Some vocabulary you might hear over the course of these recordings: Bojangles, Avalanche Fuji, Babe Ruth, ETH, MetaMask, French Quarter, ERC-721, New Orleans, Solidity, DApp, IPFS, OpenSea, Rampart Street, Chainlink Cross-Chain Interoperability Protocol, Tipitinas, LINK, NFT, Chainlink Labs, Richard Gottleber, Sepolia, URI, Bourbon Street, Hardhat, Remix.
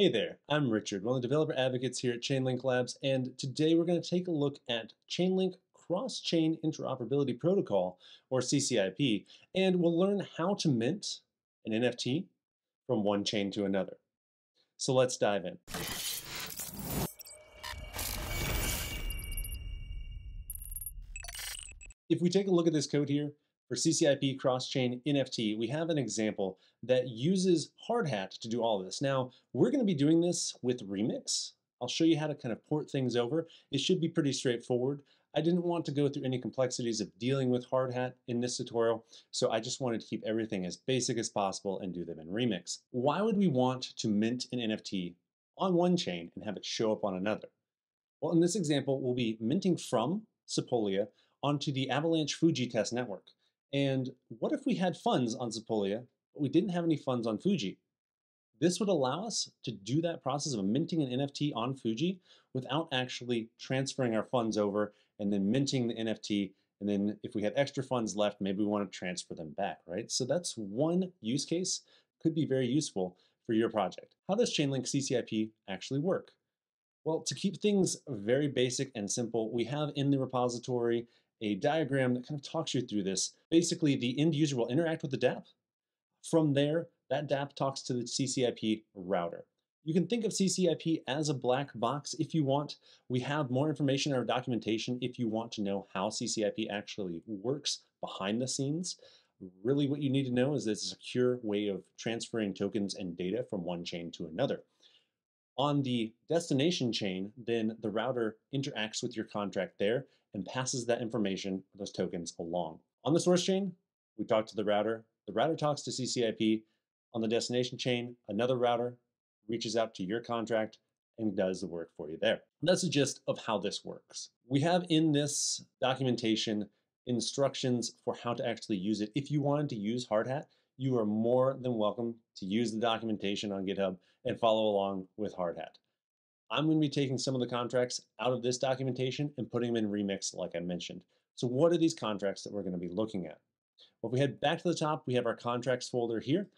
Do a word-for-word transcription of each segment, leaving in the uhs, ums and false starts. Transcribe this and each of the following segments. Hey there, I'm Richard, one of the developer advocates here at Chainlink Labs, and today we're going to take a look at Chainlink Cross-Chain Interoperability Protocol, or C C I P, and we'll learn how to mint an N F T from one chain to another. So let's dive in. If we take a look at this code here, for C C I P cross-chain N F T, we have an example that uses Hardhat to do all of this. Now, we're gonna be doing this with Remix. I'll show you how to kind of port things over. It should be pretty straightforward. I didn't want to go through any complexities of dealing with Hardhat in this tutorial, so I just wanted to keep everything as basic as possible and do them in Remix. Why would we want to mint an N F T on one chain and have it show up on another? Well, in this example, we'll be minting from Sepolia onto the Avalanche Fuji test network. And what if we had funds on Sepolia, but we didn't have any funds on Fuji? This would allow us to do that process of minting an N F T on Fuji without actually transferring our funds over and then minting the N F T. And then if we had extra funds left, maybe we want to transfer them back, right? So that's one use case, could be very useful for your project. How does Chainlink C C I P actually work? Well, to keep things very basic and simple, we have in the repository a diagram that kind of talks you through this. Basically, the end user will interact with the DApp. From there, that DApp talks to the C C I P router. You can think of C C I P as a black box if you want. We have more information in our documentation if you want to know how C C I P actually works behind the scenes. Really, what you need to know is that it's a secure way of transferring tokens and data from one chain to another. On the destination chain, then the router interacts with your contract there and passes that information, those tokens, along. On the source chain, we talk to the router. The router talks to C C I P. On the destination chain, another router reaches out to your contract and does the work for you there. And that's the gist of how this works. We have in this documentation instructions for how to actually use it. If you wanted to use Hardhat, you are more than welcome to use the documentation on GitHub and follow along with Hardhat. I'm going to be taking some of the contracts out of this documentation and putting them in Remix like I mentioned. So what are these contracts that we're going to be looking at? Well, if we head back to the top, we have our contracts folder here.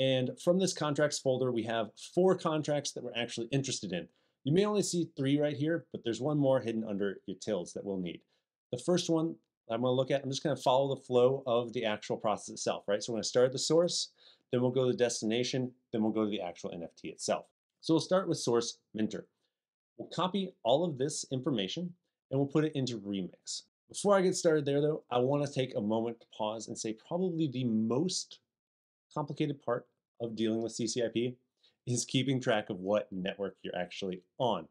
And from this contracts folder, we have four contracts that we're actually interested in. You may only see three right here, but there's one more hidden under utils that we'll need. The first one I'm going to look at, I'm just going to follow the flow of the actual process itself, right? So we're going to start at the source, then we'll go to the destination, then we'll go to the actual N F T itself. So we'll start with source minter. We'll copy all of this information and we'll put it into Remix. Before I get started there though, I want to take a moment to pause and say probably the most complicated part of dealing with C C I P is keeping track of what network you're actually on.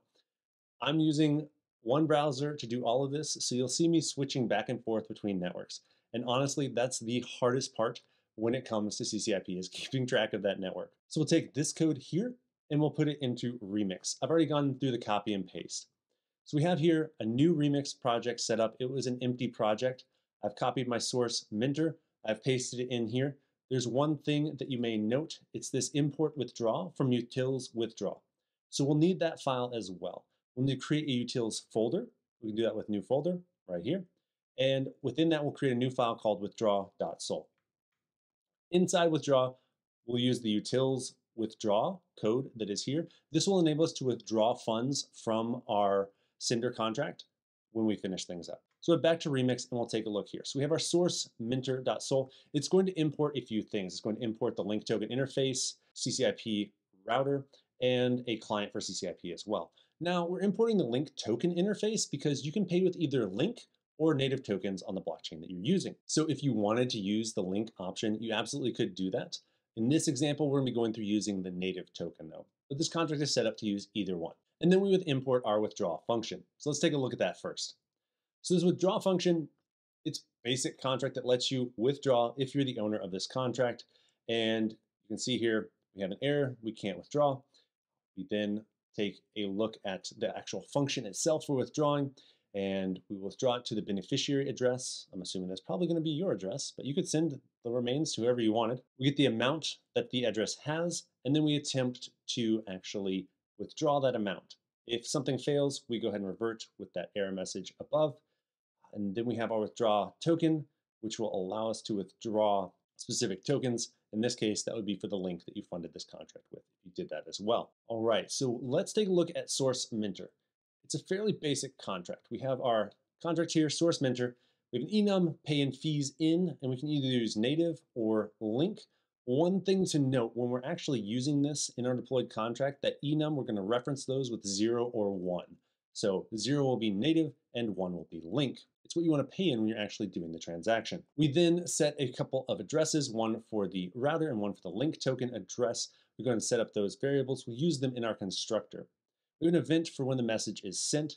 I'm using one browser to do all of this, so you'll see me switching back and forth between networks. And honestly, that's the hardest part when it comes to C C I P is keeping track of that network. So we'll take this code here and we'll put it into Remix. I've already gone through the copy and paste. So we have here a new Remix project set up. It was an empty project. I've copied my source minter. I've pasted it in here. There's one thing that you may note. It's this import withdraw from utils withdraw. So we'll need that file as well. We'll need to create a utils folder. We can do that with new folder right here. And within that, we'll create a new file called withdraw.sol. Inside withdraw, we'll use the utils withdraw code that is here. This will enable us to withdraw funds from our sender contract when we finish things up. So back to Remix and we'll take a look here. So we have our source minter.sol. It's going to import a few things. It's going to import the link token interface, C C I P router, and a client for C C I P as well. Now we're importing the link token interface because you can pay with either link or native tokens on the blockchain that you're using. So if you wanted to use the link option, you absolutely could do that. In this example, we're gonna be going through using the native token though, but this contract is set up to use either one. And then we would import our withdraw function. So let's take a look at that first. So this withdraw function, it's basic contract that lets you withdraw if you're the owner of this contract. And you can see here, we have an error, we can't withdraw. We then take a look at the actual function itself for withdrawing, and we will withdraw it to the beneficiary address. I'm assuming that's probably going to be your address, but you could send the remains to whoever you wanted. We get the amount that the address has, and then we attempt to actually withdraw that amount. If something fails, we go ahead and revert with that error message above. And then we have our withdraw token, which will allow us to withdraw specific tokens In this case, that would be for the link that you funded this contract with. You did that as well. All right, so let's take a look at source minter. It's a fairly basic contract. We have our contract here, source minter. We have an enum, pay in fees in, and we can either use native or link. One thing to note, when we're actually using this in our deployed contract, that enum, we're going to reference those with zero or one. So zero will be native and one will be link. It's what you want to pay in when you're actually doing the transaction. We then set a couple of addresses, one for the router and one for the link token address. We're going to set up those variables. We'll use them in our constructor. We have an event for when the message is sent.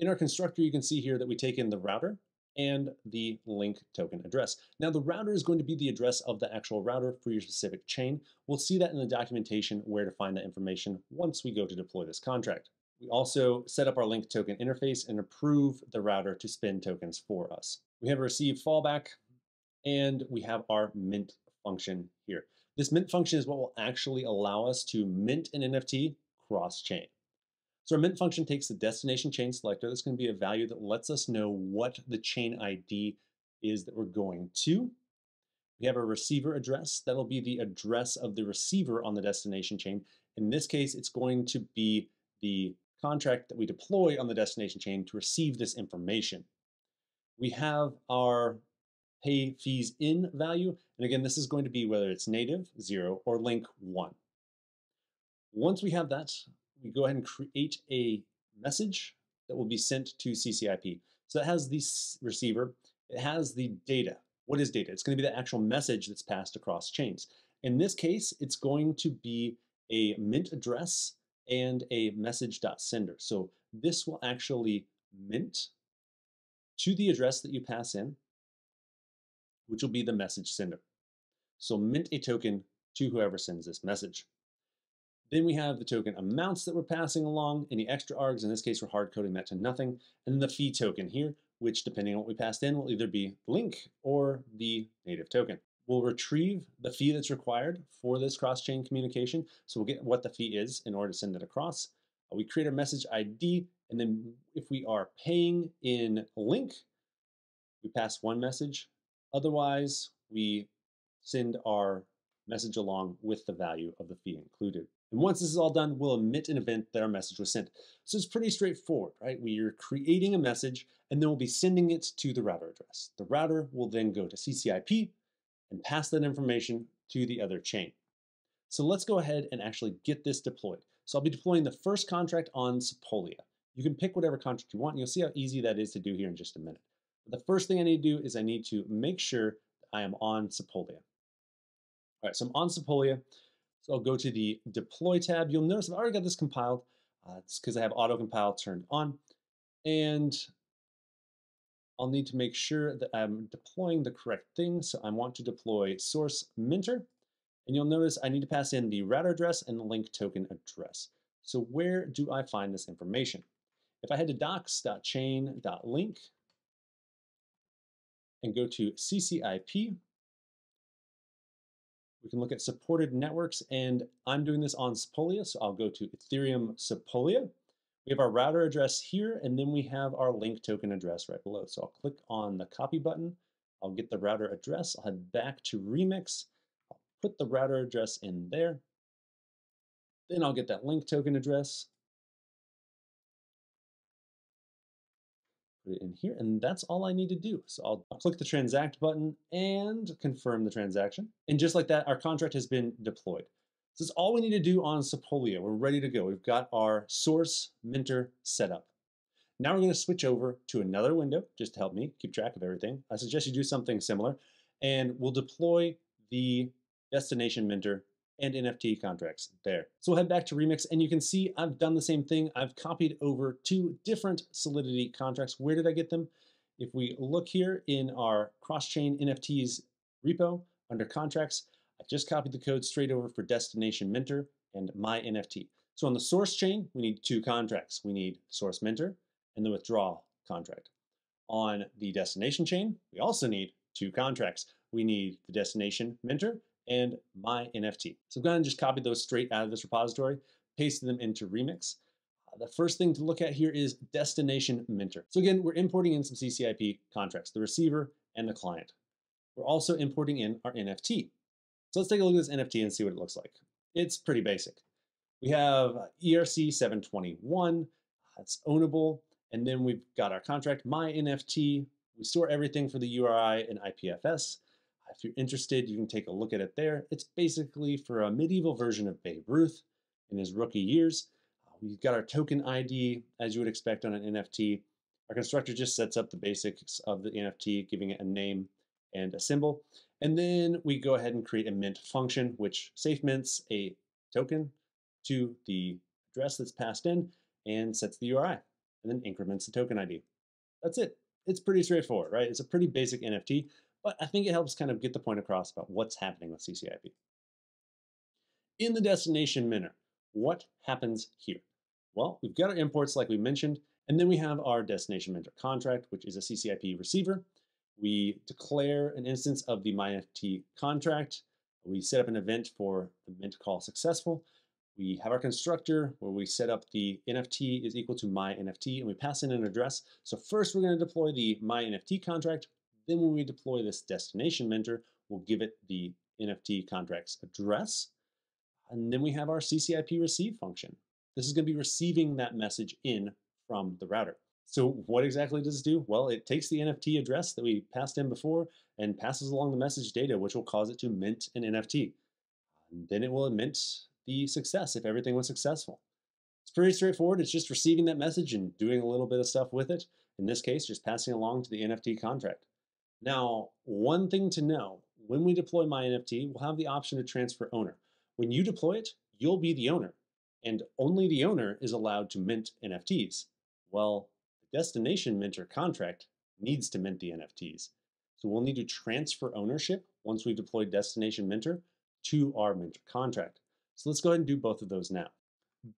In our constructor, you can see here that we take in the router and the link token address. Now the router is going to be the address of the actual router for your specific chain. We'll see that in the documentation where to find that information once we go to deploy this contract. We also set up our link token interface and approve the router to spin tokens for us. We have a receive fallback and we have our mint function here. This mint function is what will actually allow us to mint an N F T cross-chain. So our mint function takes the destination chain selector. That's going to be a value that lets us know what the chain I D is that we're going to. We have a receiver address. That'll be the address of the receiver on the destination chain. In this case, it's going to be the contract that we deploy on the destination chain to receive this information. We have our pay fees in value. And again, this is going to be whether it's native, zero, or link, one. Once we have that, we go ahead and create a message that will be sent to C C I P. So that has the receiver, it has the data. What is data? It's going to be the actual message that's passed across chains. In this case, it's going to be a mint address and a message.sender. So this will actually mint to the address that you pass in, which will be the message sender. So mint a token to whoever sends this message. Then we have the token amounts that we're passing along, any extra args, in this case we're hard coding that to nothing, and then the fee token here, which depending on what we passed in will either be link or the native token. We'll retrieve the fee that's required for this cross-chain communication, so we'll get what the fee is in order to send it across. We create a message I D, and then if we are paying in link, we pass one message. Otherwise, we send our message along with the value of the fee included. And once this is all done, we'll emit an event that our message was sent. So it's pretty straightforward, right? We are creating a message and then we'll be sending it to the router address. The router will then go to C C I P and pass that information to the other chain. So let's go ahead and actually get this deployed. So I'll be deploying the first contract on Sepolia. You can pick whatever contract you want and you'll see how easy that is to do here in just a minute. But the first thing I need to do is I need to make sure that I am on Sepolia. All right, so I'm on Sepolia. So I'll go to the deploy tab. You'll notice I've already got this compiled. Uh, it's because I have auto compile turned on. And I'll need to make sure that I'm deploying the correct thing. So I want to deploy source minter. And you'll notice I need to pass in the router address and the link token address. So where do I find this information? If I head to docs.chain.link and go to C C I P, we can look at supported networks, and I'm doing this on Sepolia, so I'll go to Ethereum Sepolia. We have our router address here, and then we have our link token address right below. So I'll click on the copy button. I'll get the router address. I'll head back to Remix. I'll put the router address in there. Then I'll get that link token address. Put it in here, and that's all I need to do. So I'll, I'll click the transact button and confirm the transaction. And just like that, our contract has been deployed. This is all we need to do on Sepolia. We're ready to go. We've got our source minter set up. Now we're going to switch over to another window just to help me keep track of everything. I suggest you do something similar, and we'll deploy the destination minter and N F T contracts there. So we'll head back to Remix, and you can see I've done the same thing. I've copied over two different Solidity contracts. Where did I get them? If we look here in our cross-chain N F Ts repo under contracts, I just copied the code straight over for destination minter and my N F T. So on the source chain, we need two contracts. We need source minter and the withdrawal contract. On the destination chain, we also need two contracts. We need the destination minter and my N F T. So I've gone and just copied those straight out of this repository, pasted them into Remix. Uh, the first thing to look at here is destination minter. So again, we're importing in some C C I P contracts, the receiver and the client. We're also importing in our N F T. So let's take a look at this N F T and see what it looks like. It's pretty basic. We have E R C seven twenty-one, that's ownable. And then we've got our contract, my N F T. We store everything for the U R I and I P F S. If you're interested, you can take a look at it there. It's basically for a medieval version of Babe Ruth in his rookie years. We've got our token I D, as you would expect on an N F T. Our constructor just sets up the basics of the N F T, giving it a name and a symbol. And then we go ahead and create a mint function, which safe mints a token to the address that's passed in and sets the U R I, and then increments the token I D. That's it. It's pretty straightforward, right? It's a pretty basic N F T, but I think it helps kind of get the point across about what's happening with C C I P. In the destination minter, what happens here? Well, we've got our imports like we mentioned, and then we have our destination minter contract, which is a C C I P receiver. We declare an instance of the MyNFT contract. We set up an event for the mint call successful. We have our constructor where we set up the N F T is equal to MyNFT, and we pass in an address. So first we're going to deploy the MyNFT contract. Then when we deploy this destination minter, we'll give it the N F T contract's address. And then we have our C C I P receive function. This is going to be receiving that message in from the router. So what exactly does it do? Well, it takes the N F T address that we passed in before and passes along the message data, which will cause it to mint an N F T. And then it will mint the success if everything was successful. It's pretty straightforward. It's just receiving that message and doing a little bit of stuff with it. In this case, just passing along to the N F T contract. Now, one thing to know, when we deploy MyNFT, we'll have the option to transfer owner. When you deploy it, you'll be the owner, and only the owner is allowed to mint N F Ts. Well, the destination minter contract needs to mint the N F Ts. So we'll need to transfer ownership once we've deployed destination minter to our minter contract. So let's go ahead and do both of those now.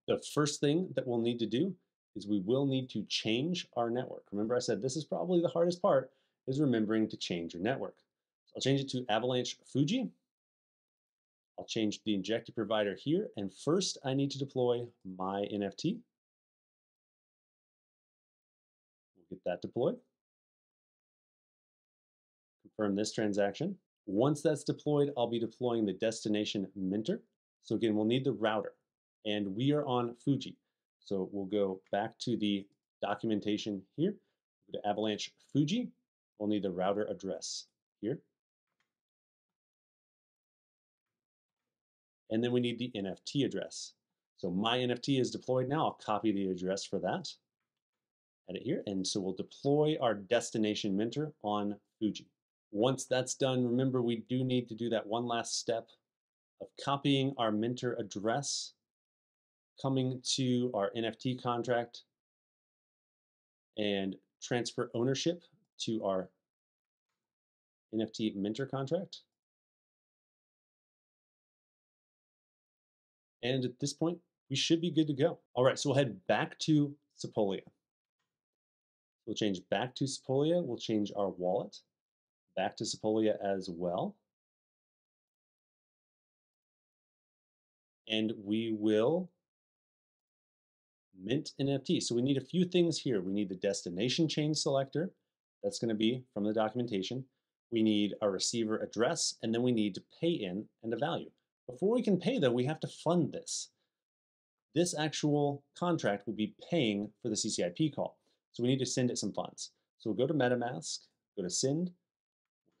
The first thing that we'll need to do is we will need to change our network. Remember I said this is probably the hardest part, is remembering to change your network. So I'll change it to Avalanche Fuji. I'll change the injected provider here. And first I need to deploy my N F T. We'll get that deployed. Confirm this transaction. Once that's deployed, I'll be deploying the destination minter. So again, we'll need the router, and we are on Fuji. So we'll go back to the documentation here, go to Avalanche Fuji. We'll need the router address here. And then we need the N F T address. So my N F T is deployed now. I'll copy the address for that, edit here. And so we'll deploy our destination minter on Fuji. Once that's done, remember we do need to do that one last step of copying our minter address, coming to our N F T contract, and transfer ownership to our N F T minter contract. And at this point, we should be good to go. All right, so we'll head back to Sepolia. We'll change back to Sepolia. We'll change our wallet back to Sepolia as well. And we will mint N F T. So we need a few things here. We need the destination chain selector. That's going to be from the documentation. We need a receiver address, and then we need to pay in and a value. Before we can pay, though, we have to fund this. This actual contract will be paying for the C C I P call. So we need to send it some funds. So we'll go to MetaMask, go to send,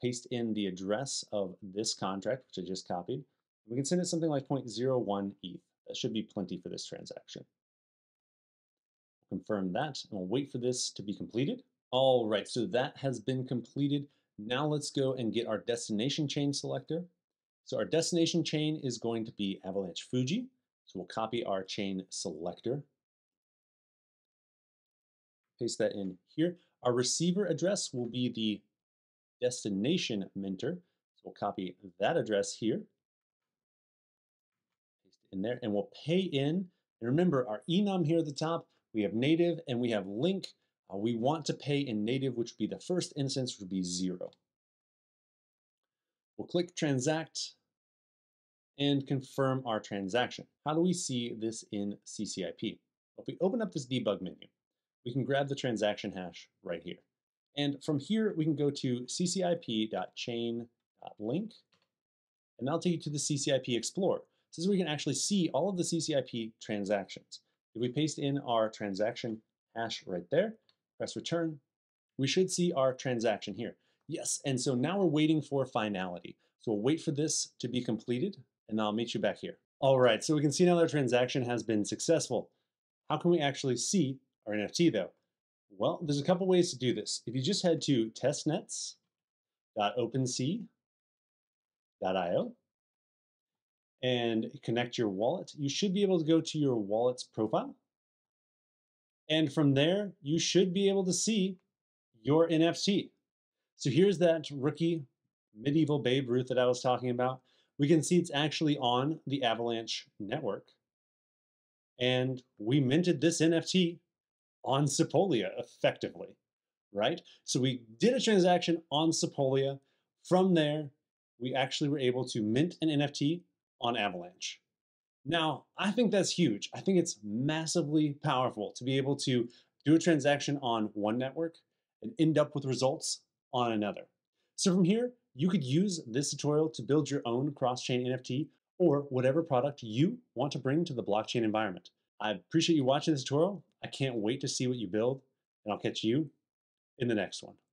paste in the address of this contract, which I just copied. We can send it something like zero point zero one E T H. That should be plenty for this transaction. Confirm that, and we'll wait for this to be completed. All right, so that has been completed. Now let's go and get our destination chain selector. So our destination chain is going to be Avalanche Fuji. So we'll copy our chain selector. Paste that in here. Our receiver address will be the destination minter. So we'll copy that address here. In there, and we'll pay in. And remember our enum here at the top, we have native and we have link. Uh, we want to pay in native, which would be the first instance, which would be zero. We'll click transact and confirm our transaction. How do we see this in C C I P? Well, if we open up this debug menu, we can grab the transaction hash right here. And from here, we can go to C C I P dot chain dot link And that'll take you to the C C I P Explorer. This is where you can actually see all of the C C I P transactions. If we paste in our transaction hash right there, press return, we should see our transaction here. Yes, and so now we're waiting for finality. So we'll wait for this to be completed, and I'll meet you back here. All right, so we can see now that our transaction has been successful. How can we actually see our N F T though? Well, there's a couple ways to do this. If you just head to testnets dot opensea dot i o and connect your wallet, you should be able to go to your wallet's profile. And from there, you should be able to see your N F T. So here's that rookie medieval Babe Ruth that I was talking about. We can see it's actually on the Avalanche network. And we minted this N F T on Sepolia effectively, right? So we did a transaction on Sepolia. From there, we actually were able to mint an N F T on Avalanche. Now, I think that's huge. I think it's massively powerful to be able to do a transaction on one network and end up with results on another. So from here, you could use this tutorial to build your own cross-chain N F T or whatever product you want to bring to the blockchain environment. I appreciate you watching this tutorial. I can't wait to see what you build, and I'll catch you in the next one.